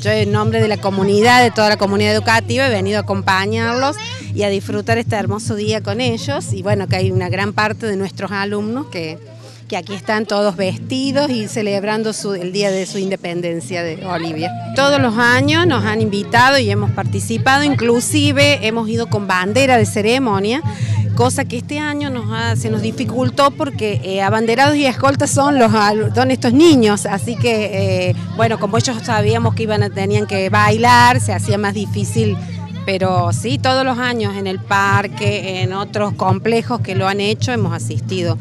Yo en nombre de la comunidad, de toda la comunidad educativa, he venido a acompañarlos y a disfrutar este hermoso día con ellos. Y bueno, que hay una gran parte de nuestros alumnos que aquí están todos vestidos y celebrando el día de su independencia de Bolivia. Todos los años nos han invitado y hemos participado, inclusive hemos ido con bandera de ceremonia, cosa que este año se nos dificultó porque abanderados y escoltas son estos niños, así que bueno, como ellos sabíamos que tenían que bailar, se hacía más difícil. Pero sí, todos los años en el parque, en otros complejos que lo han hecho, hemos asistido.